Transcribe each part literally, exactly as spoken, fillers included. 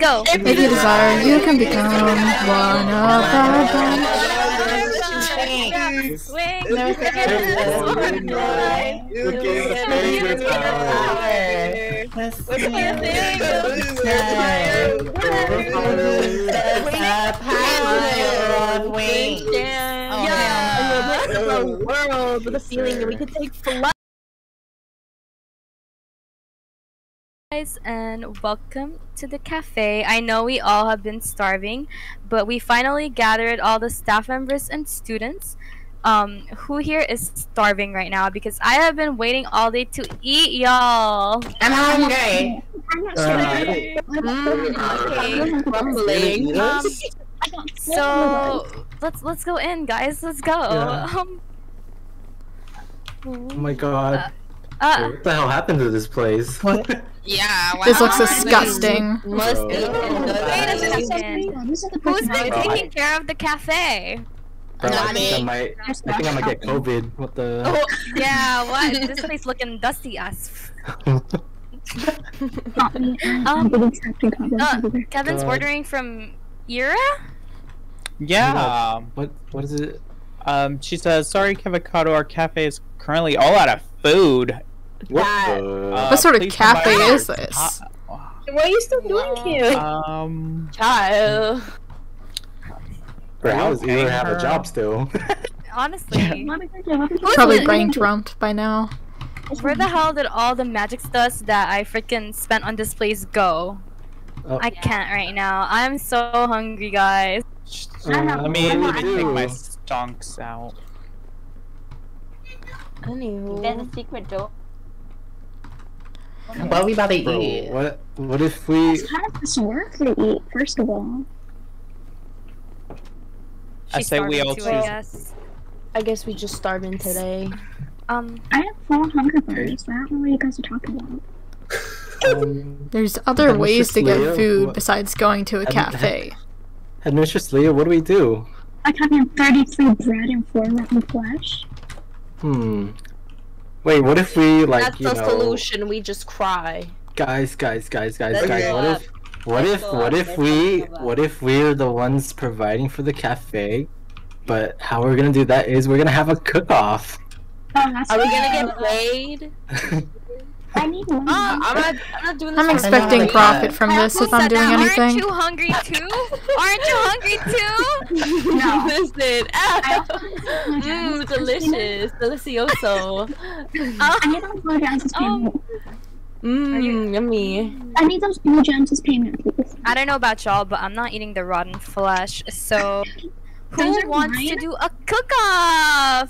Go. If you desire, you can become one of our guys. Wait, no, no, guys, and welcome to the cafe. I know we all have been starving, but we finally gathered all the staff members and students. Um, who here is starving right now? Because I have been waiting all day to eat, y'all. I'm hungry. I'm not hungry. I'm crumbling. Um, so let's let's go in, guys. Let's go. Yeah. Um, oh my god. Uh, Uh, what the hell happened to this place? What? Yeah, wow. This looks disgusting. Must be. Who's been taking care of the cafe? Bro, I think I might. I think I might get COVID. What the? Oh, yeah, what? This place looking dusty as. um, uh, Kevin's ordering from Ira? Yeah. What? What is it? Um, she says, "Sorry, Kevacado, our cafe is currently all out of food." What, uh, what sort of cafe is this? What are you still doing here? Um, child. Bro, how does Ira have a job still? Honestly. Yeah. Probably brain trumped by now. Where the hell did all the magic stuff that I freaking spent on this place go? Oh. I can't right now. I'm so hungry, guys. Uh, let me, let me take my stonks out. There's a secret door. What are we about to Bro, eat? What, what if we... How does this work to eat, first of all? She I say we all too, I guess. I guess we just starving today. Um, I have four hunger bars. Is that what you guys are talking about? Um, There's other ways to get food what? besides going to a cafe. Had Mistress Leo, what do we do? I'm having thirty-three bread and four rotten flesh. Hmm. Wait, what if we like That's you know? That's the solution. We just cry. Guys, guys, guys, guys, Let's guys. What up. if, what Let's if, what up. if Let's we, what if we're the ones providing for the cafe? But how we're gonna do that is we're gonna have a cook-off. Oh, Are we gonna get played? I need one. Uh, I'm, not, I'm not doing this. I'm expecting profit from this if I'm doing that. anything. Aren't you hungry too? Aren't you hungry too? No. Listen. Mmm, delicious. Delicioso. I need those blue gems as payment. Mmm, yummy. I need those blue gems as payment, please. I don't know about y'all, but I'm not eating the rotten flesh, so... Who wants mine? to do a cook-off?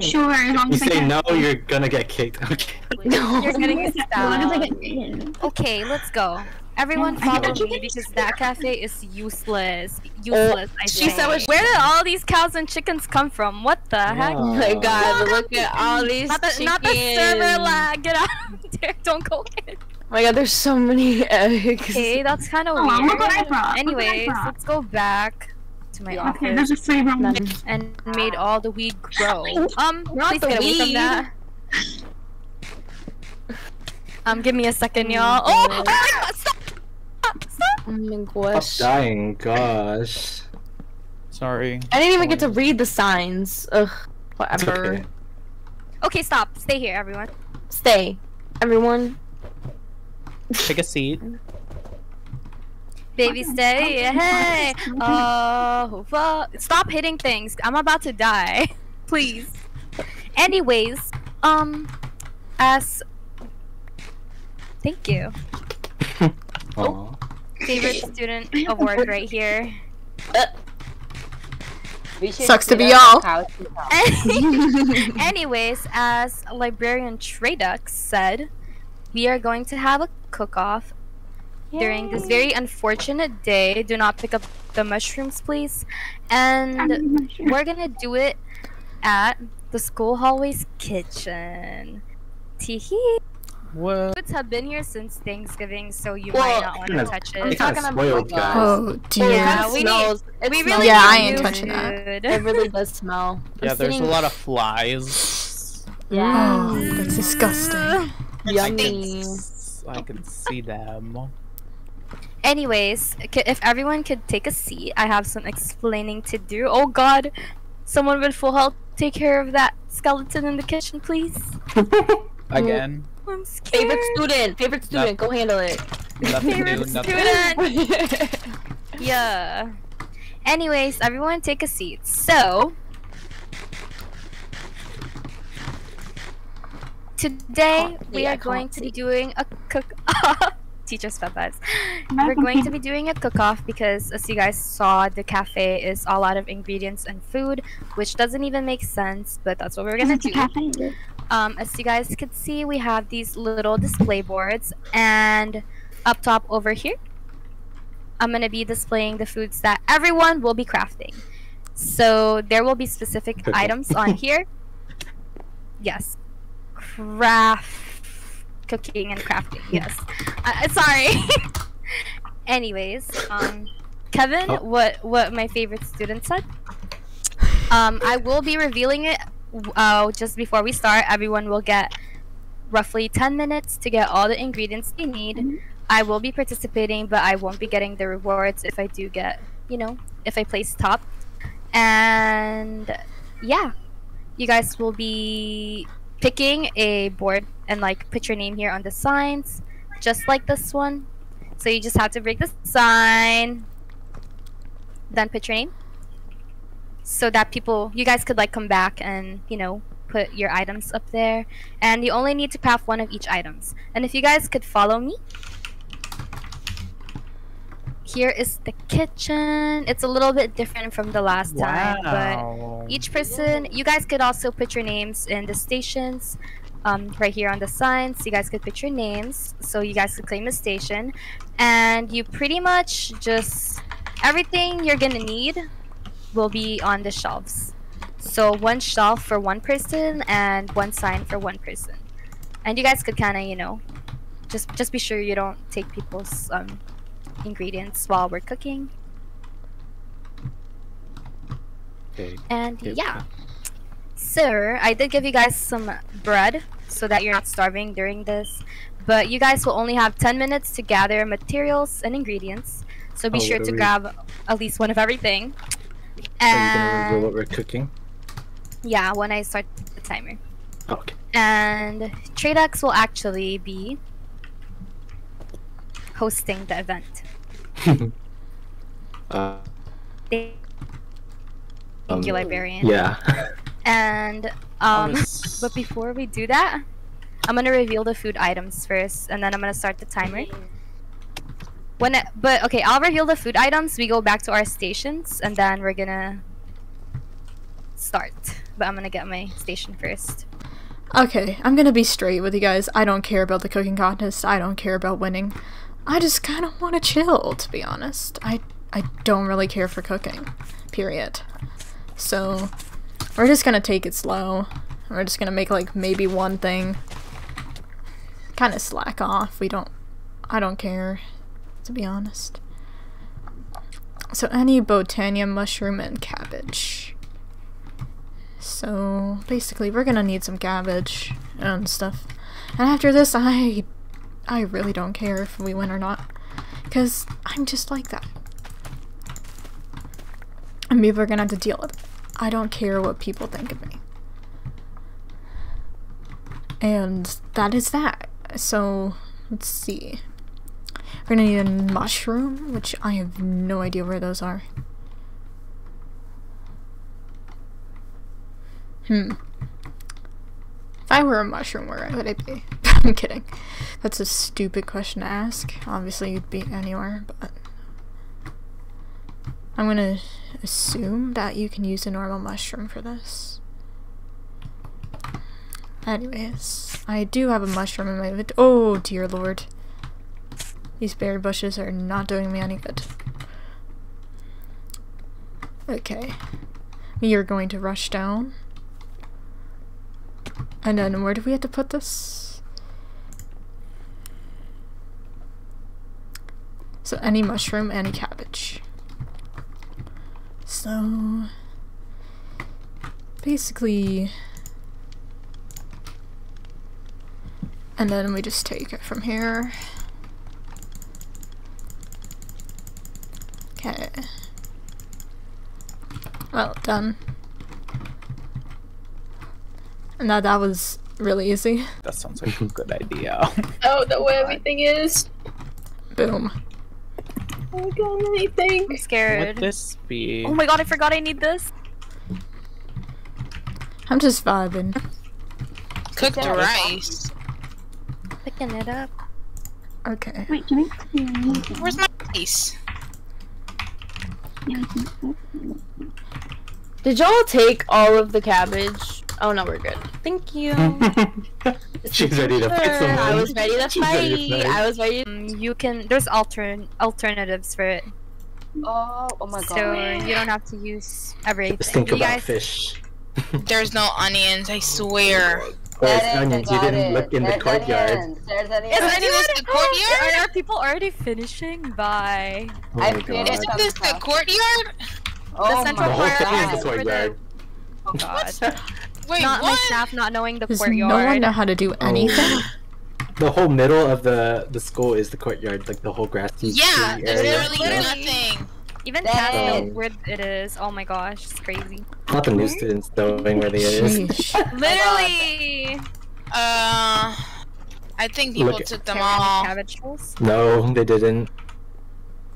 Sure. As long you as say I no, you're gonna get kicked. Okay. No. You're gonna get stabbed. Okay, let's go. Everyone follow me because that cafe is useless. Useless. Uh, I she said, "Where did all these cows and chickens come from? What the heck?" Oh my God! Look, look at all these not the, chickens. Not the server lag. Get out of there! Don't go in. Oh my God! There's so many eggs. Okay, that's kind of oh, weird. Anyways, let's go back. My yeah, okay, there's a free room and made all the weed grow. Um, Not please get away from that. Um, give me a second, y'all. Oh, oh my God! Stop! Stop! Oh my gosh! Stop dying, gosh. Sorry. I didn't even get to read the signs. Ugh. Whatever. Okay. okay, stop. Stay here, everyone. Stay, everyone. Take a seat. Baby, stay. Hey. Oh, well, stop hitting things. I'm about to die. Please. Anyways, um, as. Thank you. Oh. Favorite student award right here. Uh. Sucks to be y'all. Anyways, as librarian Tradux said, we are going to have a cook-off. Yay. During this very unfortunate day, do not pick up the mushrooms, please. And we're gonna do it at the school hallway's kitchen. Teehee. Foods have been here since Thanksgiving, so you Whoa. might not want to touch it. It's gonna spoiled, guys. Oh dear. Yeah, we, need, we really yeah, I ain't touching food. that. It really does smell. Yeah, I'm there's sitting... a lot of flies. Yeah. Oh, that's disgusting. Yummy. I can see them. Anyways, if everyone could take a seat, I have some explaining to do. Oh god, someone with full health, take care of that skeleton in the kitchen, please. Again. I'm scared. Favorite student, favorite student, nope. Go handle it. Nothing favorite new, student. Yeah. Anyways, everyone take a seat. So, today we are going to be doing a cook-off. Teacher's pet eyes. We're going to be doing a cook-off because, as you guys saw, the cafe is all out of ingredients and food, which doesn't even make sense, but that's what we're gonna do. Um, as you guys could see, we have these little display boards, and up top over here, I'm gonna be displaying the foods that everyone will be crafting. So there will be specific items on here. Yes, craft. Cooking and crafting, yes. Uh, sorry. Anyways, um, Kevin, oh. what what my favorite student said. Um, I will be revealing it uh, just before we start. Everyone will get roughly ten minutes to get all the ingredients they need. Mm-hmm. I will be participating, but I won't be getting the rewards if I do get, you know, if I place top. And yeah, you guys will be picking a board and like put your name here on the signs, just like this one. So you just have to break the sign, then put your name, so that people, you guys could like come back and, you know, put your items up there. And you only need to craft one of each items. And if you guys could follow me, here is the kitchen. It's a little bit different from the last wow. time, but each person, you guys could also put your names in the stations. Um, right here on the signs, you guys could put your names, so you guys could claim the station. And you pretty much just, everything you're gonna need will be on the shelves. So one shelf for one person and one sign for one person. And you guys could kinda, you know, just, just be sure you don't take people's um, ingredients while we're cooking. Okay. And okay. yeah. Sir, I did give you guys some bread so that you're not starving during this, but you guys will only have ten minutes to gather materials and ingredients, so be oh, sure to we... grab at least one of everything. And... Are you gonna reveal what we're cooking? Yeah, when I start the timer. Oh, okay. And Tradux will actually be hosting the event. uh, Thank um, you, librarian. Yeah. And, um, but before we do that, I'm gonna reveal the food items first, and then I'm gonna start the timer. When, it, but okay, I'll reveal the food items, we go back to our stations, and then we're gonna start. But I'm gonna get my station first. Okay, I'm gonna be straight with you guys. I don't care about the cooking contest, I don't care about winning. I just kinda wanna chill, to be honest. I, I don't really care for cooking, period. So... we're just gonna take it slow. We're just gonna make like maybe one thing. Kind of slack off. We don't. I don't care, to be honest. So I need Botania, mushroom, and cabbage. So basically, we're gonna need some cabbage and stuff. And after this, I, I really don't care if we win or not, because I'm just like that. And people are gonna have to deal with it. I don't care what people think of me. And that is that. So, let's see. We're gonna need a mushroom, which I have no idea where those are. Hmm. If I were a mushroom, where would I be? I'm kidding. That's a stupid question to ask. Obviously, you'd be anywhere, but... I'm gonna assume that you can use a normal mushroom for this. Anyways, I do have a mushroom in my vid- Oh dear lord. These berry bushes are not doing me any good. Okay. We are going to rush down. And then where do we have to put this? So any mushroom, any cabbage. So, basically, and then we just take it from here. Okay. Well done. No, that was really easy. That sounds like a good idea. Oh, that where everything is? Boom. Oh my god, anything! I'm scared. Would this be? Oh my god, I forgot I need this. I'm just vibing. Cooked rice. Picking it up. Okay. Wait, do we? Where's my rice? Did y'all take all of the cabbage? Oh no, we're good. Thank you. She's ready to fight someone. I was ready to fight. I was ready to... Um, you can... There's altern alternatives for it. Oh, oh my god. So you don't have to use everything. Just think you about guys... fish. There's no onions, I swear. There's onions. You didn't look in the courtyard. There's onions. The courtyard? Are people already finishing? Bye. Oh my god. Isn't this the courtyard? The central courtyard is the courtyard. Oh god. Wait, not what? My staff not knowing the Does courtyard. No one know how to do anything. Oh. The whole middle of the the school is the courtyard, like the whole grassy. Yeah, there's literally yeah. nothing. Even Kat knows where it is. Oh my gosh, it's crazy. Not the new students knowing where they is. Literally. Uh, I think people Look took them all. No, they didn't.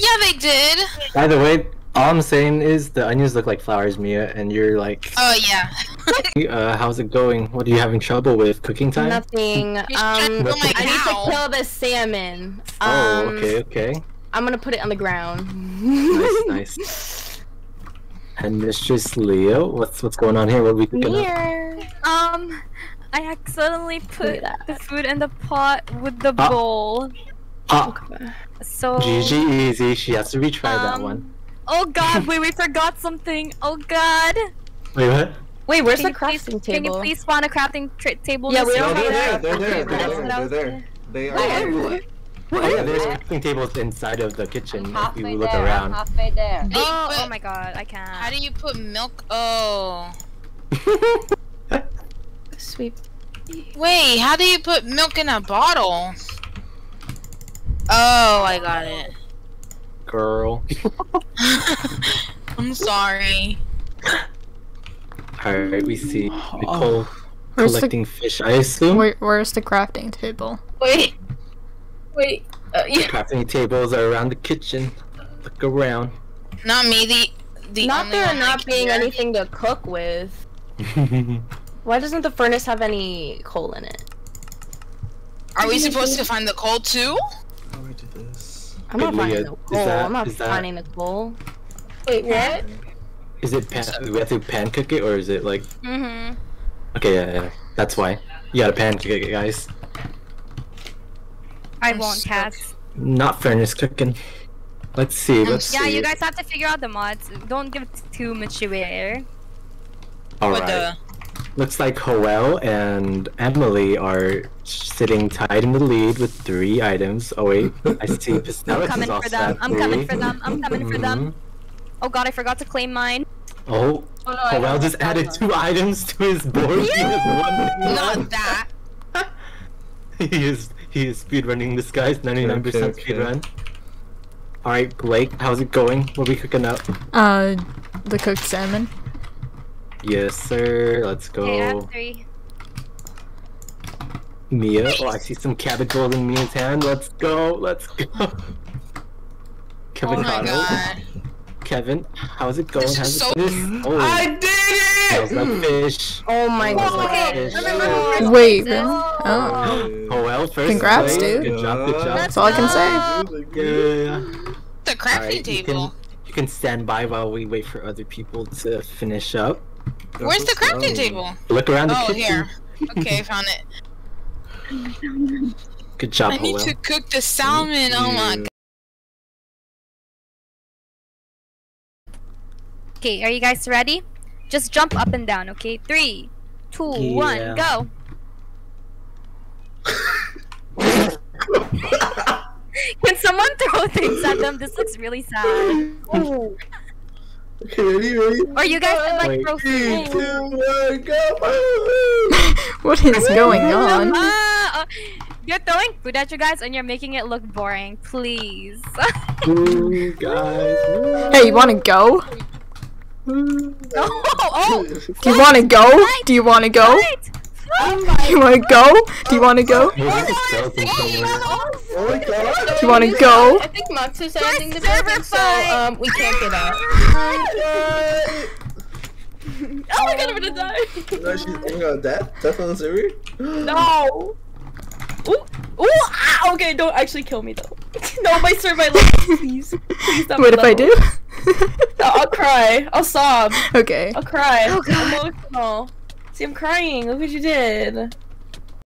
Yeah, they did. By the way. All I'm saying is the onions look like flowers, Mia, and you're like... Oh, yeah. uh, how's it going? What are you having trouble with? Cooking time? Nothing. Um, I cow. need to kill the salmon. Oh, um, okay, okay. I'm gonna put it on the ground. Nice, nice. And Mistress Leo, what's what's going on here? What are we cooking Here. Up? Um, I accidentally put the food in the pot with the ah. bowl. Ah. Okay. So... G G easy, she has to retry um, that one. Oh god, wait, we forgot something. Oh god. Wait, what? Wait, where's can the crafting please, table? Can you please spawn a crafting table? Yeah, we don't no, have they're, there. There. They're, they're there. They're there. They are there. They are. Oh yeah, there's crafting tables inside of the kitchen if you look there, around. I'm halfway there. Oh, oh my god, I can't. How do you put milk? Oh. Sweet. Wait, how do you put milk in a bottle? Oh, I got it. Girl. I'm sorry. Alright, we see Nicole oh. collecting the... fish, I assume. Wait, where's the crafting table? Wait. Wait. Uh, yeah. The crafting tables are around the kitchen. Look around. Not me, the. the not there not being here. anything to cook with. Why doesn't the furnace have any coal in it? Are we supposed to find the coal too? How do we do this? I'm not finding the coal. I'm not finding the coal. Wait, what? Is it pan? We have to pan cook it, or is it like? Mm-hmm. Okay, yeah, yeah, that's why. You gotta pan cook it, guys. I won't, Cats. Not furnace cooking. Let's see. Let's yeah, see. Yeah, you guys have to figure out the mods. Don't give too much away. All right. The... Looks like Hoel and Emily are sitting tied in the lead with three items. Oh wait, I see Pistela. I'm coming for them. I'm coming for them. I'm coming for them. Oh god, I forgot to claim mine. Oh, oh no, Hoel just added two items to his board. He is one Not that. he is he is speedrunning this guy's ninety-nine percent okay, okay. speedrun. All right, Blake, how's it going? What are we cooking up? Uh, the cooked salmon. Yes, sir. Let's go. Okay, I have three. Mia. Oh, I see some cabbage rolls in Mia's hand. Let's go. Let's go. Kevacado. Oh Kevin, how's it going? This how's is it so going? Oh. I did it! Smells like fish. Oh my god. Oh, okay. oh, Wait, really? Oh. oh, well, first. Congrats, dude. Good job, good job. That's all I can say. Yeah. The crafting right, table. You can, you can stand by while we wait for other people to finish up. Where's the crafting table? Look around the oh, kitchen. Oh, here. Okay, I found it. Good job, I need Hoel. to cook the salmon. Oh my god. Okay, are you guys ready? Just jump up and down, okay? Three, two, yeah. one, go. Can someone throw things at them? This looks really sad. Oh. Okay, ready, ready? Or you guys can like throw food. Three, two, one, go! What is going on? Uh, uh, You're throwing food at you guys and you're making it look boring. Please. Ooh, guys. Ooh. Hey, you want to go? No. Oh. Do you want to go? Do you want to go? Do you want to go? Do you want to go? Do you want to go? I think Mox is ending the building, so um, we can't get out. Oh my god, I'm gonna die. No, she's oh my god, death? Death on the server? No. Ooh, ooh, ah, okay, don't actually kill me though. No, my server, my level, please. Please stop. What if level. I do? No, I'll cry. I'll sob. Okay. I'll cry. Oh, god. I'm emotional. See, I'm crying. Look what you did.